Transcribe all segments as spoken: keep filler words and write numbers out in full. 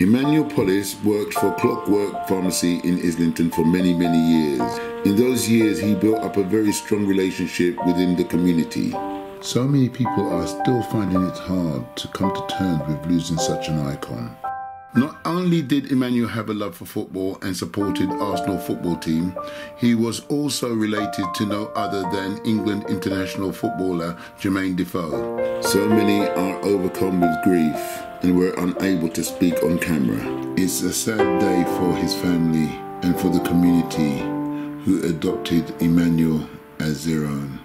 Emmanuel Polis worked for Clockwork Pharmacy in Islington for many, many years. In those years, he built up a very strong relationship within the community. So many people are still finding it hard to come to terms with losing such an icon. Not only did Emmanuel have a love for football and supported Arsenal football team, he was also related to no other than England international footballer Jermaine Defoe. So many are overcome with grief and were unable to speak on camera. It's a sad day for his family and for the community who adopted Emmanuel as their own.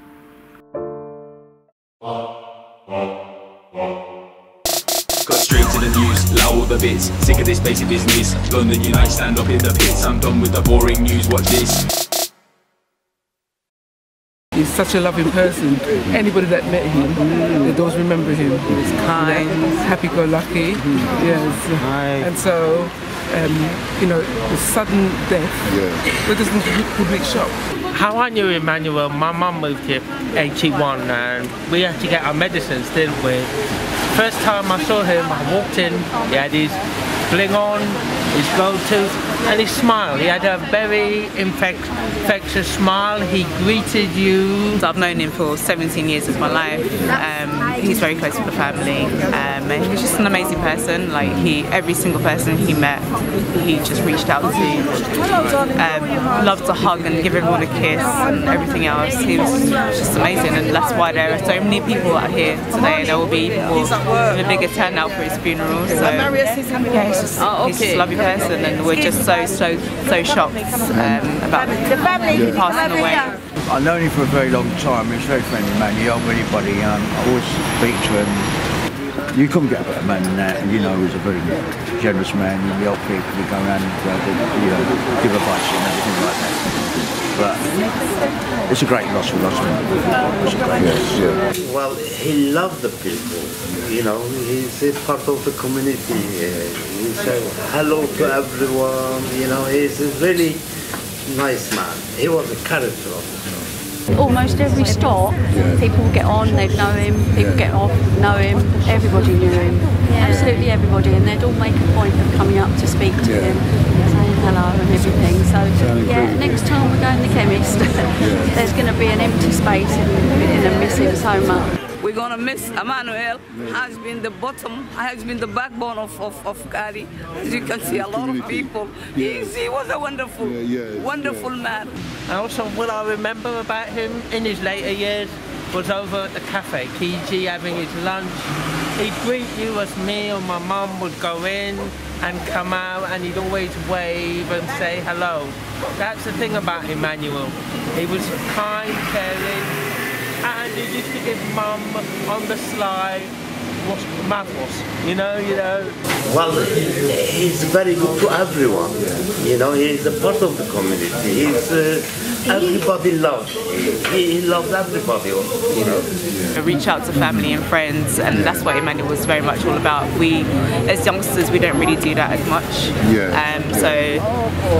Got straight to the news, loud all the bits. Sick of this basic business. London United stand up in the pits. I'm done with the boring news, watch this. He's such a loving person. Anybody that met him, they don't remember him. He's kind, happy-go-lucky, yes. And so, um, you know, the sudden death, yeah. That doesn't public shock. How I knew Emmanuel, my mum moved here eighty-one and we had to get our medicines, didn't we? First time I saw him, I walked in, he had his bling on, his gold tooth, and his smile. He had a very infect infectious smile. He greeted you. I've known him for seventeen years of my life. Um, he's very close to the family. Um, and he's just an amazing person. Like he, every single person he met, he just reached out to. Um, loved to hug and give everyone a kiss and everything else. He was just amazing, and that's why there are so many people out here today. There will be people with a bigger turnout for his funeral. So yeah, he's just, he's just a lovely person, and we're just so so so shocked um, about the family passing away. I've known him for a very long time. He's very friendly man. He helped anybody. Um, I always speak to him. You couldn't get a better man than that. And you know, he was a very generous man. He helped people. He go around and uh, you know, give advice and everything like that. But it's a great loss for us. Yes, yeah. Well, he loved the people. You know, he's a part of the community. He said hello to everyone. You know, he's a really nice man. He was a character of the show. Almost every stop, yeah. People get on, they'd know him. People yeah. get off, know him. Everybody knew him. Yeah. Absolutely everybody, and they'd all make a point of coming up to speak to yeah. him. Hello and everything, so yeah, next time we're going to the chemist there's going to be an empty space and we're going to miss him so much. We're going to miss Emmanuel. Has been the bottom, has been the backbone of, of, of Cari. As you can see, a lot of people. Yeah. He, he was a wonderful, yeah, yeah, wonderful yeah. man. And also what I remember about him in his later years was over at the cafe, Kiji, having his lunch. He'd greet you as me or my mum would go in and come out, and he'd always wave and say hello. That's the thing about Emmanuel. He was kind, caring, and he used to give mum on the sly mouthwash, you know, you know. Well, he's very good to everyone, you know, he's a part of the community. He's, uh, everybody loved him. He loved everybody, you know. I reach out to family and friends, and that's what Emmanuel was very much all about. We, as youngsters, we don't really do that as much. Yeah. Um, yeah. So,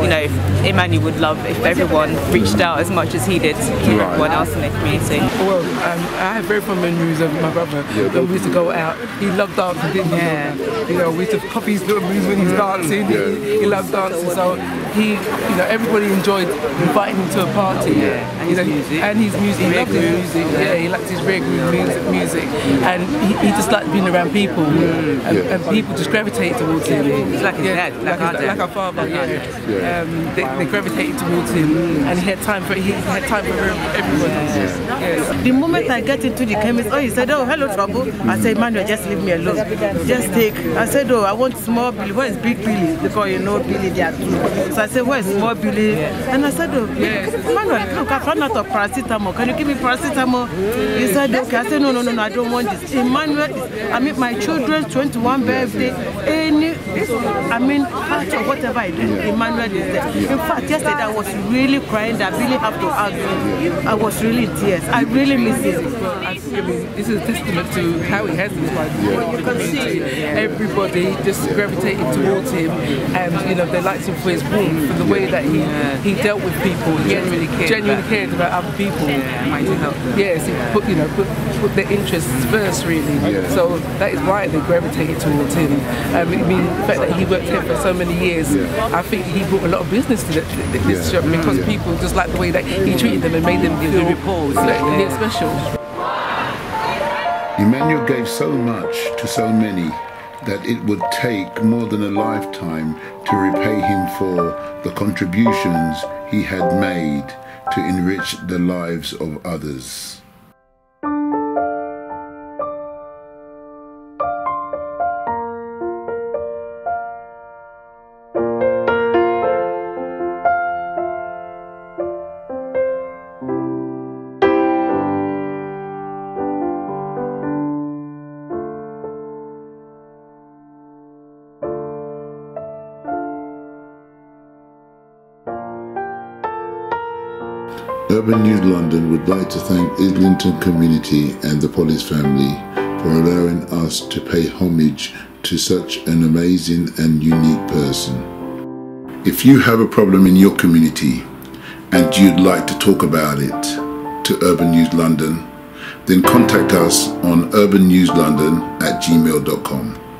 you know, Emmanuel would love if everyone reached out as much as he did to right. everyone else in the community. Well, um, I have very fond memories of my brother. Yeah, we used to go out. He loved dancing, didn't he? Yeah. You know, we used to copy his little moves when he's dancing. Yeah. He, he loved dancing, so he, you know, everybody enjoyed inviting him to a party, oh, yeah. and, his you know, music. and his music, he loved his music, yeah. yeah, he liked his reggae music, music. and he, he just liked being around people, yeah. And, yeah. and people just gravitate towards him. He's like his yeah, dad, like, like, his, like our father, yeah. yeah. yeah. Um, they, they gravitated towards him, and he had time for, he had time for everyone. Yeah. Yeah. The moment I get into the chemist, oh, he said, oh, hello, trouble. I said, Emmanuel, just leave me alone, just take. I said, oh, I want small Billy, where is big Billy? Because you know Billy, they are two. So I said, where is small Billy? And I said, oh, yes. Emmanuel, I ran out of paracetamol. Can you give me paracetamol? He said, okay. I said, no, no, no, no, I don't want this. Emmanuel, I mean, my children's twenty-first birthday, any, I mean, part of whatever I do, Emmanuel is there. In fact, yesterday I was really crying. I really have to ask. I was really in tears. I really miss him. This is a testament to how he has his life. Well, you can see everybody just gravitated towards him, and you know, they liked him for his warmth, for the way that he he dealt with people. Genuinely cared, genuinely cared about other people. Yeah, might help them. Yes, yeah. put you know, put, put their interests first, really. Yeah. So that is why they gravitated towards him. Um, I mean, the fact that he worked here for so many years, yeah. I think he brought a lot of business to this shop, yeah. because yeah. people just like the way that he treated them and made them feel like they're special. Emmanuel gave so much to so many that it would take more than a lifetime to repay him for the contributions he had made to enrich the lives of others. Urban News London would like to thank Islington community and the Polis family for allowing us to pay homage to such an amazing and unique person. If you have a problem in your community and you'd like to talk about it to Urban News London, then contact us on urban news london at gmail dot com.